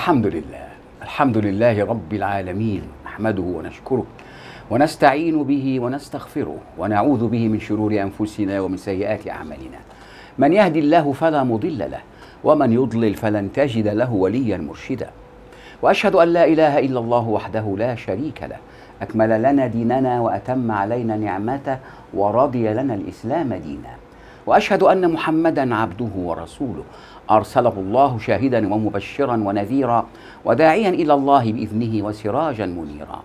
الحمد لله، الحمد لله رب العالمين، نحمده ونشكره ونستعين به ونستغفره ونعوذ به من شرور أنفسنا ومن سيئات أعمالنا. من يهدي الله فلا مضل له ومن يضلل فلن تجد له وليا مرشدا. وأشهد أن لا إله إلا الله وحده لا شريك له، أكمل لنا ديننا وأتم علينا نعمته ورضي لنا الإسلام دينا. وأشهد أن محمدا عبده ورسوله، أرسله الله شاهدا ومبشرا ونذيرا وداعيا إلى الله بإذنه وسراجا منيرا.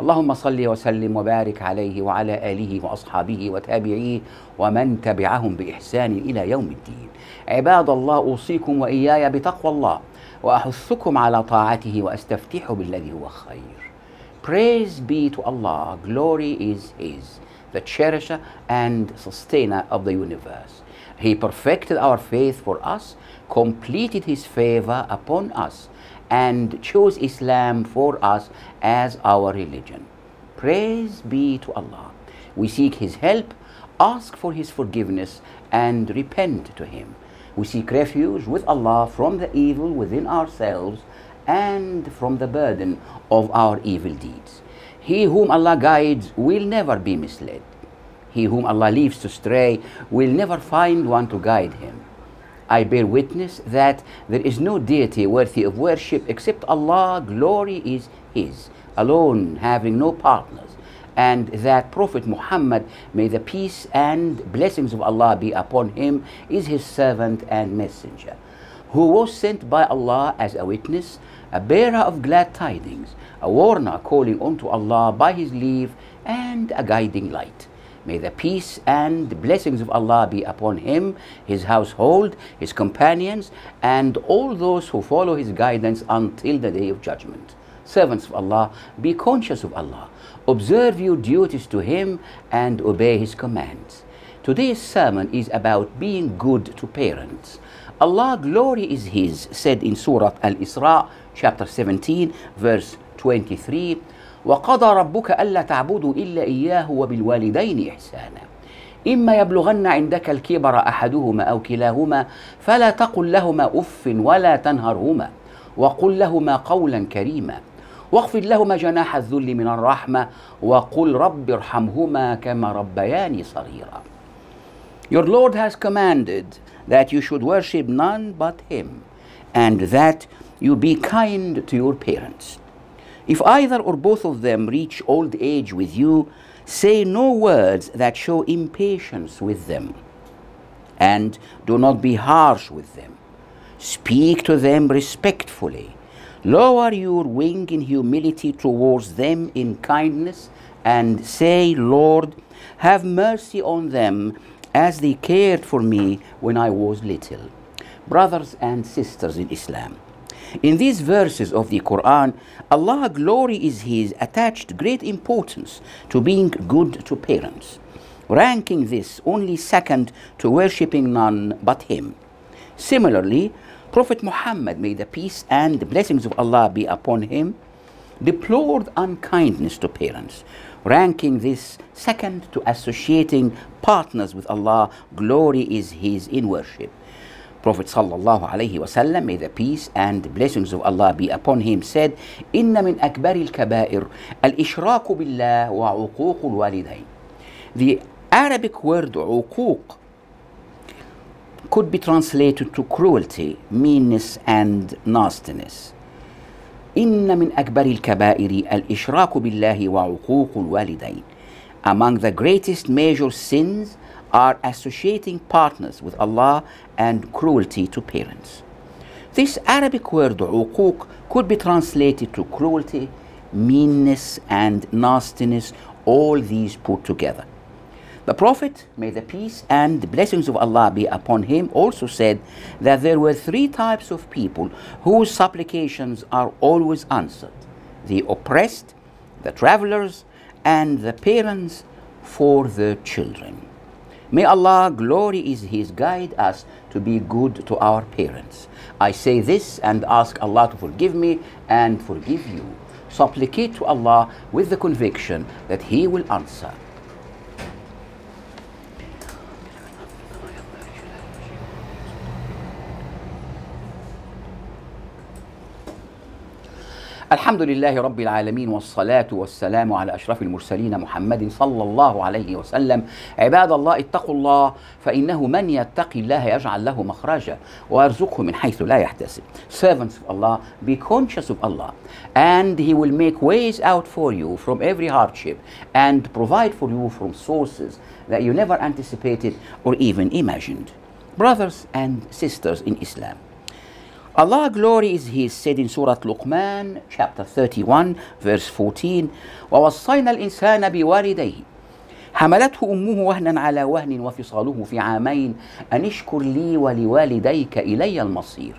اللهم صل وسلم وبارك عليه وعلى آله وأصحابه وتابعيه ومن تبعهم بإحسان إلى يوم الدين. عباد الله، أوصيكم وإياي بتقوى الله وأحثكم على طاعته وأستفتح بالذي هو خير. Praise be to Allah, glory is His, the cherisher and sustainer of the universe. He perfected our faith for us, completed His favor upon us, and chose Islam for us as our religion. Praise be to Allah. We seek His help, ask for His forgiveness, and repent to Him. We seek refuge with Allah from the evil within ourselves and from the burden of our evil deeds. He whom Allah guides will never be misled. He whom Allah leaves to stray will never find one to guide him. I bear witness that there is no deity worthy of worship except Allah, glory is His, alone, having no partners, and that Prophet Muhammad, may the peace and blessings of Allah be upon him, is His servant and messenger, who was sent by Allah as a witness, a bearer of glad tidings, a warner calling unto Allah by His leave, and a guiding light. May the peace and blessings of Allah be upon him, his household, his companions, and all those who follow his guidance until the day of judgment. Servants of Allah, be conscious of Allah. Observe your duties to him and obey his commands. Today's sermon is about being good to parents. Allah, glory is His, said in Surah Al-Isra, chapter 17, verse 23, وَقَضَى رَبُّكَ أَلَّا تَعْبُدُوا إِلَّا إِيَّاهُ وَبِالْوَالِدَيْنِ إِحْسَانًا إِمَّا يَبْلُغَنَّ عِندَكَ الْكِبَرَ أَحَدُهُمَا أَوْ كِلَاهُمَا فَلَا تَقُلْ لَهُمَا أُفٍّ وَلَا تَنْهَرْهُمَا وَقُلْ لَهُمَا قَوْلًا كَرِيمًا واخفض لَهُمَا جَنَاحَ الذُّلِّ مِنَ الرَّحْمَةِ وَقُلْ رَبِّ ارْحَمْهُمَا كَمَا رَبَّيَانِي صَغِيرًا. Your Lord has commanded that you should worship none but Him, and that you be kind to your parents. If either or both of them reach old age with you, say no words that show impatience with them, and do not be harsh with them. Speak to them respectfully. Lower your wing in humility towards them in kindness, and say, Lord, have mercy on them, as they cared for me when I was little. Brothers and sisters in Islam, in these verses of the Quran, Allah, glory is His, attached great importance to being good to parents, ranking this only second to worshipping none but Him. Similarly, Prophet Muhammad, may the peace and the blessings of Allah be upon him, deplored unkindness to parents, ranking this second to associating partners with Allah, glory is His, in worship. Prophet sallallahu alaihi wasallam, may the peace and blessings of Allah be upon him, said, Inna min akbaril kabair al-ishraku billah wa uququl walidayn. The Arabic word uquq could be translated to cruelty, meanness, and nastiness. إن من أكبر الكبائر الإشراك بالله وعقوق الوالدين. Among the greatest major sins are associating partners with Allah and cruelty to parents. This Arabic word عقوق could be translated to cruelty, meanness, and nastiness, all these put together. The Prophet, may the peace and the blessings of Allah be upon him, also said that there were three types of people whose supplications are always answered: the oppressed, the travelers, and the parents for their children. May Allah, glory is His, guide us to be good to our parents. I say this and ask Allah to forgive me and forgive you. Supplicate to Allah with the conviction that He will answer. الحمد لله رب العالمين، والصلاة والسلام على أشرف المرسلين محمد صلى الله عليه وسلم. عباد الله، اتقوا الله، فإنه من يتقي الله يجعل له مخرجا ويرزقه من حيث لا يحتسب. Servants of Allah, be conscious of Allah, and He will make ways out for you from every hardship and provide for you from sources that you never anticipated or even imagined. Brothers and sisters in Islam, Allah glory is His, said in Surah Luqman chapter 31 verse 14, وَوَصَّيْنَا الْإِنسَانَ بِوَالِدَيْهِ حملته أمه وهنا على وهن وفصاله في عامين أن اشكر لي ولوالديك إلي المصير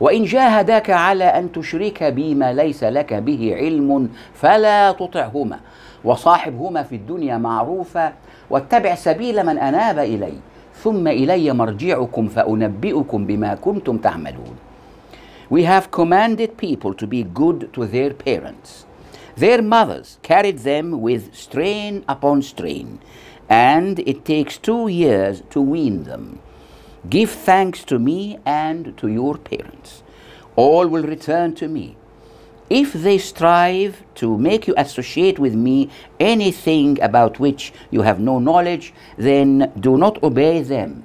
وإن جاهداك على أن تشرك بي ما ليس لك به علم فلا تطعهما وصاحبهما في الدنيا معروفا واتبع سبيل من أناب إلي ثم إلي مرجعكم فأنبئكم بما كنتم تعملون. We have commanded people to be good to their parents. Their mothers carried them with strain upon strain, and it takes 2 years to wean them. Give thanks to me and to your parents. All will return to me. If they strive to make you associate with me anything about which you have no knowledge, then do not obey them.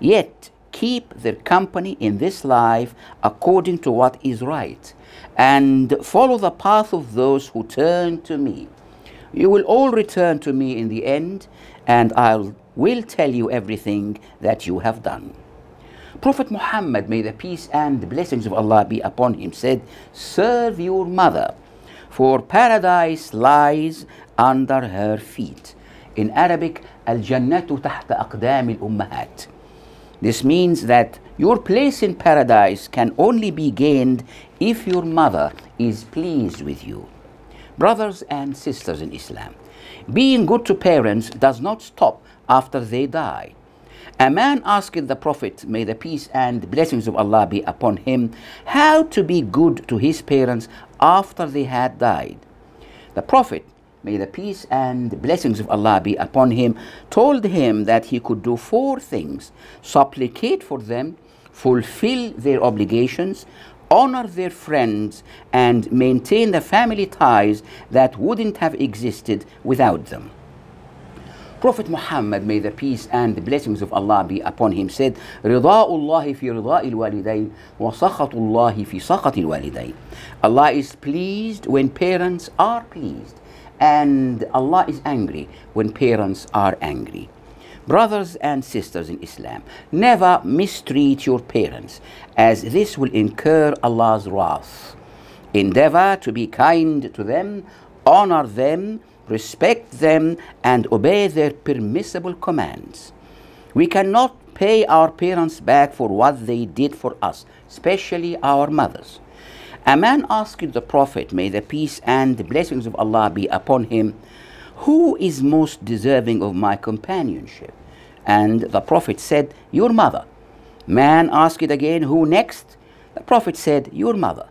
Yet keep their company in this life according to what is right, and follow the path of those who turn to me. You will all return to me in the end, and I will tell you everything that you have done. Prophet Muhammad, may the peace and blessings of Allah be upon him, said, serve your mother, for paradise lies under her feet. In Arabic, al-jannatu tahta aqdam al-ummahat. This means that your place in paradise can only be gained if your mother is pleased with you. Brothers and sisters in Islam, being good to parents does not stop after they die. A man asked the Prophet, may the peace and blessings of Allah be upon him, how to be good to his parents after they had died. The Prophet, may the peace and blessings of Allah be upon him, told him that he could do 4 things: supplicate for them, fulfill their obligations, honor their friends, and maintain the family ties that wouldn't have existed without them. Prophet Muhammad, may the peace and blessings of Allah be upon him, said, رضاء الله في رضاء الوالدين وسخط الله في سخط الوالدين. Allah is pleased when parents are pleased, and Allah is angry when parents are angry. Brothers and sisters in Islam, never mistreat your parents, as this will incur Allah's wrath. Endeavor to be kind to them, honor them, respect them, and obey their permissible commands. We cannot pay our parents back for what they did for us, especially our mothers. A man asked the Prophet, may the peace and the blessings of Allah be upon him, who is most deserving of my companionship? And the Prophet said, your mother. Man asked it again, who next? The Prophet said, your mother.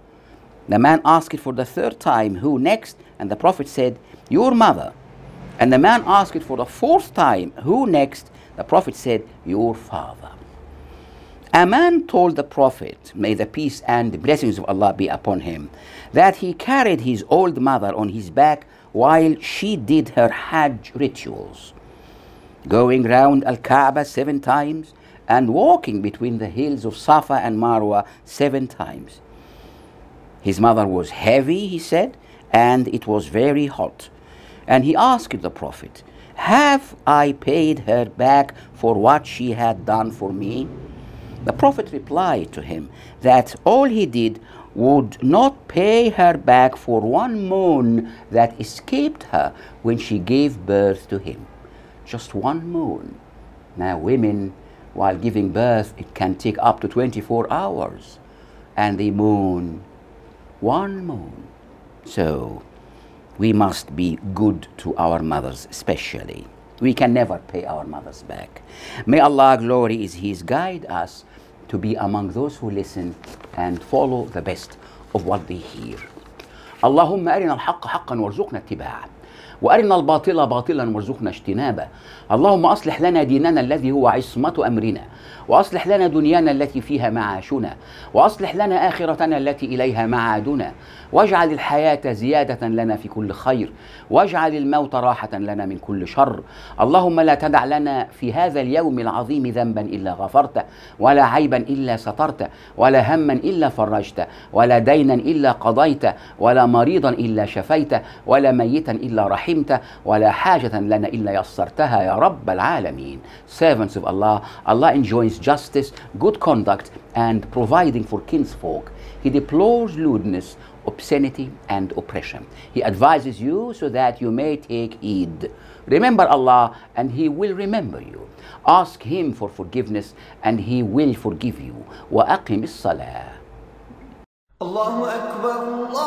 The man asked it for the 3rd time, who next? And the Prophet said, your mother. And the man asked it for the 4th time, who next? The Prophet said, your father. A man told the Prophet, may the peace and the blessings of Allah be upon him, that he carried his old mother on his back while she did her Hajj rituals, going round Al-Kaaba 7 times and walking between the hills of Safa and Marwa 7 times. His mother was heavy, he said, and it was very hot. And he asked the Prophet, have I paid her back for what she had done for me? The Prophet replied to him that all he did would not pay her back for 1 moan that escaped her when she gave birth to him. Just 1 moan. Now women, while giving birth, it can take up to 24 hours. And they moan. 1 moan. So we must be good to our mothers especially. We can never pay our mothers back. May Allah, glory is His, guide us to be among those who listen and follow the best of what they hear. اللهم أرنا الحق حقا وارزقنا اتباعه وأرنا الباطل باطلا وارزقنا اجتنابه. اللهم أصلح لنا ديننا الذي هو عصمة أمرنا، وأصلح لنا دنيانا التي فيها معاشنا، وأصلح لنا آخرتنا التي إليها معادنا، واجعل الحياة زيادة لنا في كل خير، واجعل الموت راحة لنا من كل شر. اللهم لا تدع لنا في هذا اليوم العظيم ذنبا إلا غفرته، ولا عيبا إلا سترته، ولا هما إلا فرجته، ولا دينا إلا قضيته، ولا مريضا إلا شفيته، ولا ميتا إلا رحمته، ولا حاجة لنا إلا يسرتها يا رب العالمين. Servants of Allah, Allah enjoins justice, good conduct and providing for kinsfolk. He deplores lewdness, obscenity and oppression. He advises you so that you may take heed. Remember Allah and He will remember you. Ask Him for forgiveness and He will forgive you. وَأَقِمِ الصَّلَاةِ. الله أكبر الله.